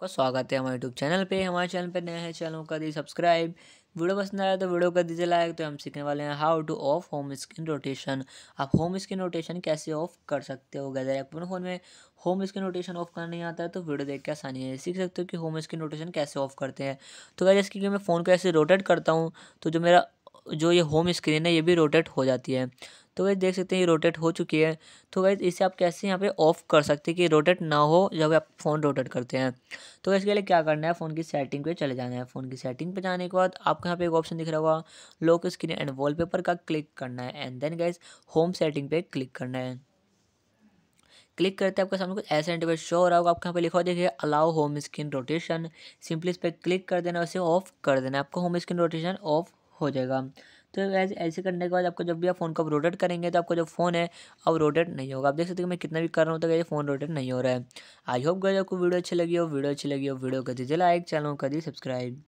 आपका स्वागत है हमारे यूट्यूब चैनल पे। हमारे चैनल पे नया है, चैनल कर दी सब्सक्राइब। वीडियो पसंद आया तो वीडियो कर दीजिए लाइक। तो हम सीखने वाले हैं how to off home screen rotation. आप होम स्क्रीन रोटेशन कैसे ऑफ कर सकते हो। गैदर अपन फोन में होम स्क्रीन रोटेशन ऑफ करना नहीं आता है तो वीडियो देख के आसानी है सीख सकते हो कि होम स्क्रीन रोटेशन कैसे ऑफ करते हैं। तो गैदर इसके लिए मैं फ़ोन को ऐसे रोटेट करता हूँ तो जो ये होम स्क्रीन है ये भी रोटेट हो जाती है। तो गाइस देख सकते हैं ये रोटेट हो चुकी है। तो गाइस इसे आप कैसे यहाँ पे ऑफ कर सकते हैं कि रोटेट ना हो जब आप फ़ोन रोटेट करते हैं। तो इसके लिए क्या करना है, फ़ोन की सेटिंग पे चले जाना है। फ़ोन की सेटिंग पे जाने के बाद आपको यहाँ पे एक ऑप्शन दिख रहा होगा लॉक स्क्रीन एंड वॉलपेपर का, क्लिक करना है। And then guys home setting पे क्लिक करना है। क्लिक करते हैं आपके सामने कुछ ऐसा इंटरफेस शो हो रहा होगा। आपके यहाँ पे लिखा हो देखिए allow home screen rotation. Simply इस पर क्लिक कर देना, उसे ऑफ कर देना, आपका होम स्क्रीन रोटेशन ऑफ हो जाएगा। तो ऐसे करने के बाद आपको जब भी आप फ़ोन को रोटेट करेंगे तो आपका जो फ़ोन है अब रोटेट नहीं होगा। आप देख सकते हैं मैं कितना भी कर रहा हूँ तो ये फ़ोन रोटेट नहीं हो रहा है। आई होप गाइस आपको वीडियो अच्छी लगी हो। वीडियो अच्छी लगी हो वीडियो कर दीजिए लाइक, चैनल कर दीजिए सब्सक्राइब।